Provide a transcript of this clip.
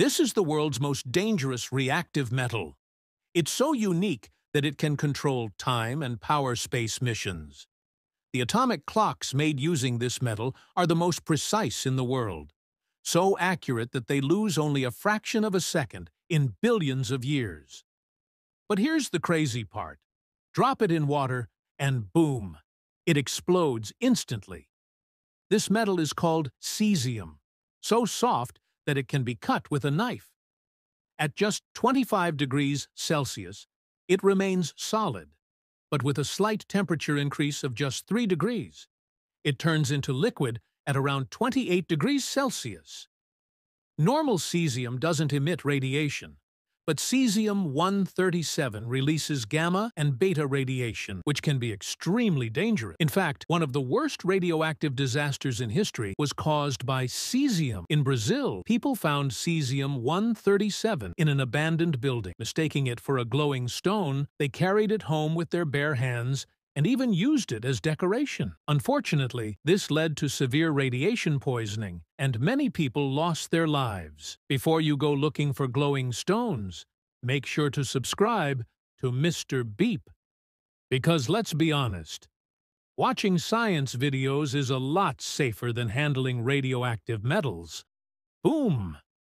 This is the world's most dangerous reactive metal. It's so unique that it can control time and power space missions. The atomic clocks made using this metal are the most precise in the world, so accurate that they lose only a fraction of a second in billions of years. But here's the crazy part. Drop it in water and boom, it explodes instantly. This metal is called cesium, so soft that it can be cut with a knife. At just 25 degrees Celsius, it remains solid, but with a slight temperature increase of just 3 degrees, it turns into liquid at around 28 degrees Celsius. Normal cesium doesn't emit radiation, but cesium-137 releases gamma and beta radiation, which can be extremely dangerous. In fact, one of the worst radioactive disasters in history was caused by cesium. In Brazil, people found cesium-137 in an abandoned building. Mistaking it for a glowing stone, they carried it home with their bare hands and even used it as decoration. Unfortunately, this led to severe radiation poisoning, and many people lost their lives. Before you go looking for glowing stones, make sure to subscribe to Mr. Beep. Because let's be honest, watching science videos is a lot safer than handling radioactive metals. Boom!